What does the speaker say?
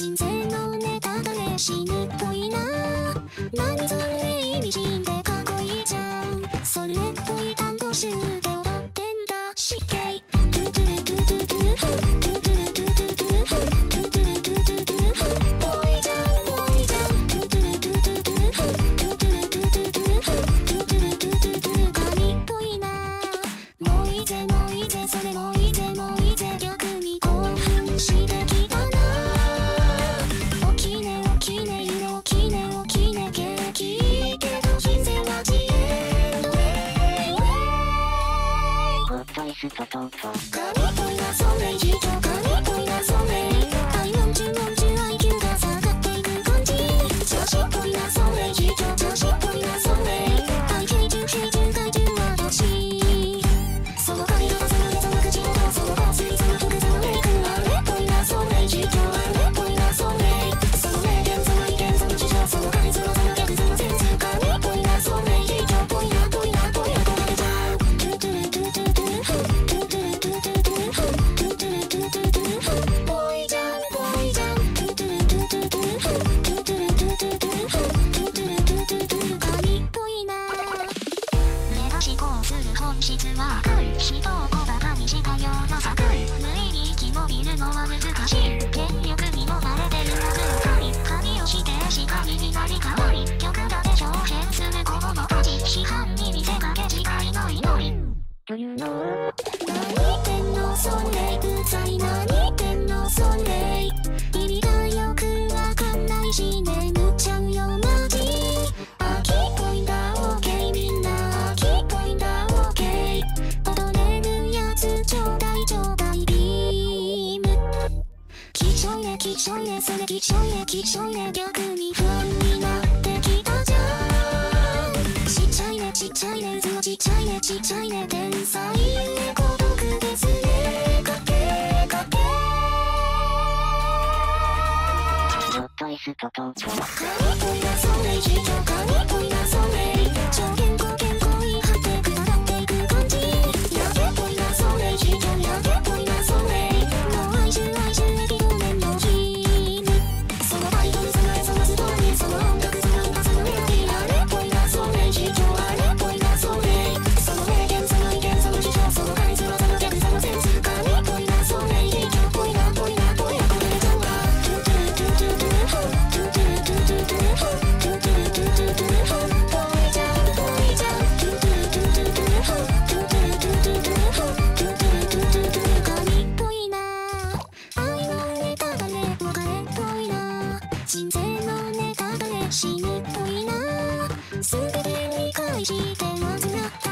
人生のネタだね死ぬっぽいな何それ意味深でかっこいいじゃんそれっぽい単語集で踊ってんだしっけいトゥトゥトゥトゥトゥトゥトゥトゥトゥトゥトゥ「すべて理解して煩って」